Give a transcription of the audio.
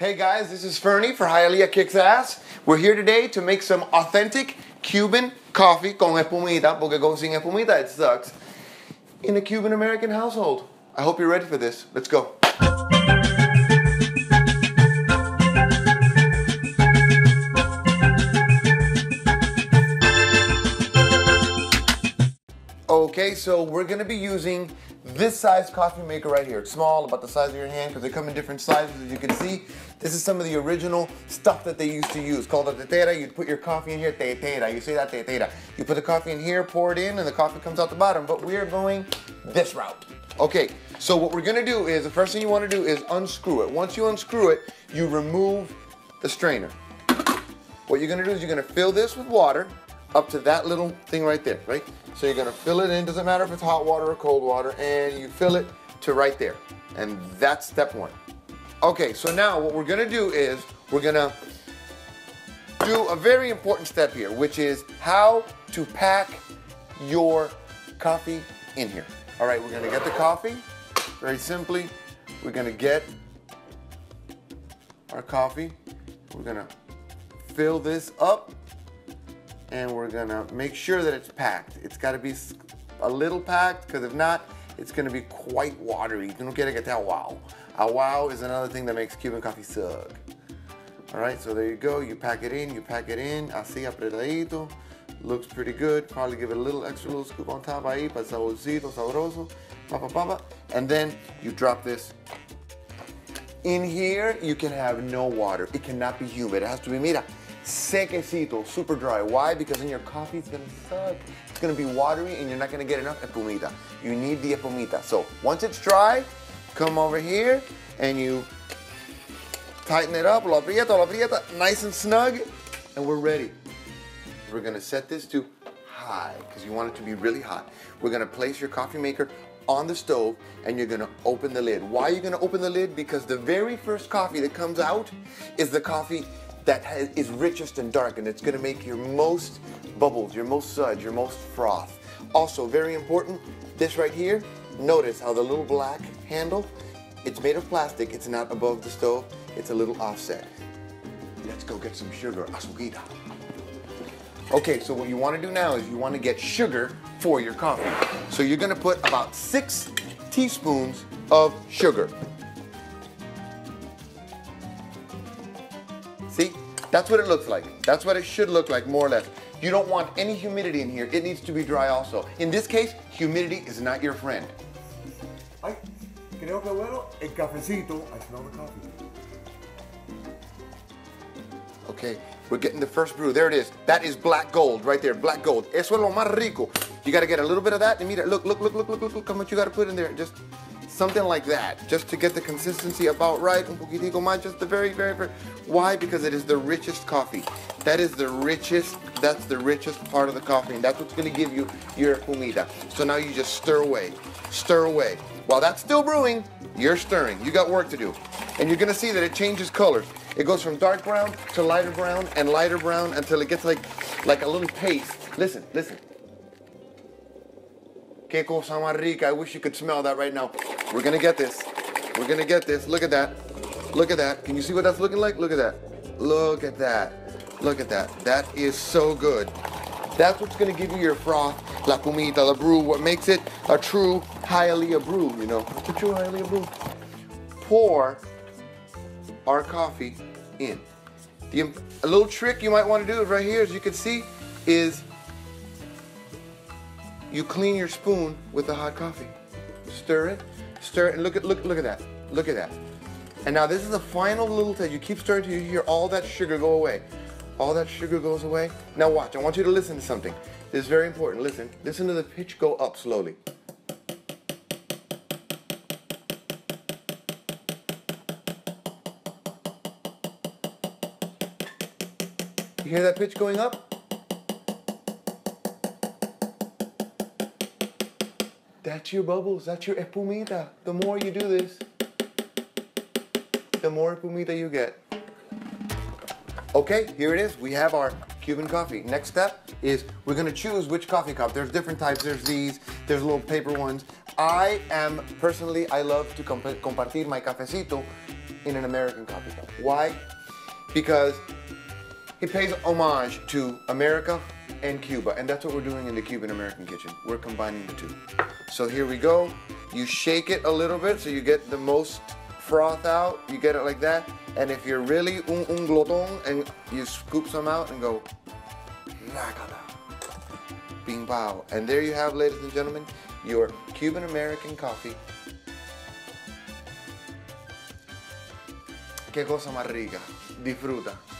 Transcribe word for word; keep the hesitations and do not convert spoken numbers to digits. Hey guys, this is Ferny for Hialeah Kicks Ass. We're here today to make some authentic Cuban coffee con espumita, porque con sin espumita it sucks, in a Cuban American household. I hope you're ready for this. Let's go. Okay, so we're gonna be using this size coffee maker right here. It's small, about the size of your hand, because they come in different sizes, as you can see. This is some of the original stuff that they used to use, called a tetera. You'd put your coffee in here, tetera. You say that, tetera. You put the coffee in here, pour it in, and the coffee comes out the bottom, but we're going this route. Okay, so what we're gonna do is, the first thing you wanna do is unscrew it. Once you unscrew it, you remove the strainer. What you're gonna do is you're gonna fill this with water, up to that little thing right there, right? So you're gonna fill it in, doesn't matter if it's hot water or cold water, and you fill it to right there. And that's step one. Okay, so now what we're gonna do is we're gonna do a very important step here, which is how to pack your coffee in here. All right, we're gonna get the coffee, very simply. We're gonna get our coffee. We're gonna fill this up, and we're gonna make sure that it's packed. It's gotta be a little packed, because if not, it's gonna be quite watery. You don't get it that wow. A wow is another thing that makes Cuban coffee suck. All right, so there you go. You pack it in, you pack it in. Así apretadito. Looks pretty good. Probably give it a little extra little scoop on top. Ahí, para saborcito, sabroso. Papa, papa. And then you drop this. In here, you can have no water. It cannot be humid. It has to be, mira, secacito, super dry. Why? Because in your coffee it's gonna suck. It's gonna be watery and you're not gonna get enough espumita. You need the espumita. So once it's dry, come over here and you tighten it up, lo aprieta, lo aprieta, nice and snug, and we're ready. We're gonna set this to high, because you want it to be really hot. We're gonna place your coffee maker on the stove and you're gonna open the lid. Why are you gonna open the lid? Because the very first coffee that comes out is the coffee that has, is richest and dark, and it's gonna make your most bubbles, your most suds, your most froth. Also, very important, this right here, notice how the little black handle, it's made of plastic, it's not above the stove, it's a little offset. Let's go get some sugar, azuquita. Okay, so what you wanna do now is you wanna get sugar for your coffee. So you're gonna put about six teaspoons of sugar. See, that's what it looks like. That's what it should look like, more or less. You don't want any humidity in here. It needs to be dry also. In this case, humidity is not your friend. Ay, creo que bueno, el cafecito. I smell the coffee. Okay, we're getting the first brew. There it is. That is black gold right there, black gold. Eso es lo más rico. You gotta get a little bit of that. And mira, look, look, look, look, look, look, look how much you gotta put in there. Just something like that, just to get the consistency about right. Un poquitico más, just the very, very, very. Why? Because it is the richest coffee. That is the richest, that's the richest part of the coffee, and that's what's gonna give you your espumita. So now you just stir away, stir away. While that's still brewing, you're stirring. You got work to do. And you're gonna see that it changes colors. It goes from dark brown to lighter brown and lighter brown until it gets like, like a little paste. Listen, listen. Que cosa más rica. I wish you could smell that right now. We're gonna get this. We're gonna get this. Look at that. Look at that. Can you see what that's looking like? Look at that. Look at that. Look at that. That is so good. That's what's gonna give you your froth, la espumita, la brew, what makes it a true Hialeah brew, you know. It's a true Hialeah brew. Pour our coffee in. The, a little trick you might wanna do right here, as you can see, is you clean your spoon with the hot coffee. Stir it, stir it, and look at look look at that. Look at that. And now this is the final little thing. You keep stirring till you hear all that sugar go away. All that sugar goes away. Now watch, I want you to listen to something. This is very important. Listen. Listen to the pitch go up slowly. You hear that pitch going up? That's your bubbles, that's your espumita. The more you do this, the more espumita you get. Okay, here it is. We have our Cuban coffee. Next step is we're gonna choose which coffee cup. There's different types, there's these, there's little paper ones. I am, personally, I love to comp compartir my cafecito in an American coffee shop. Why? Because it pays homage to America and Cuba, and that's what we're doing in the Cuban-American kitchen. We're combining the two. So here we go. You shake it a little bit so you get the most froth out. You get it like that. And if you're really un, un glotón, and you scoop some out and go, nagada, bing bao. And there you have, ladies and gentlemen, your Cuban-American coffee. Que cosa más rica. Disfruta.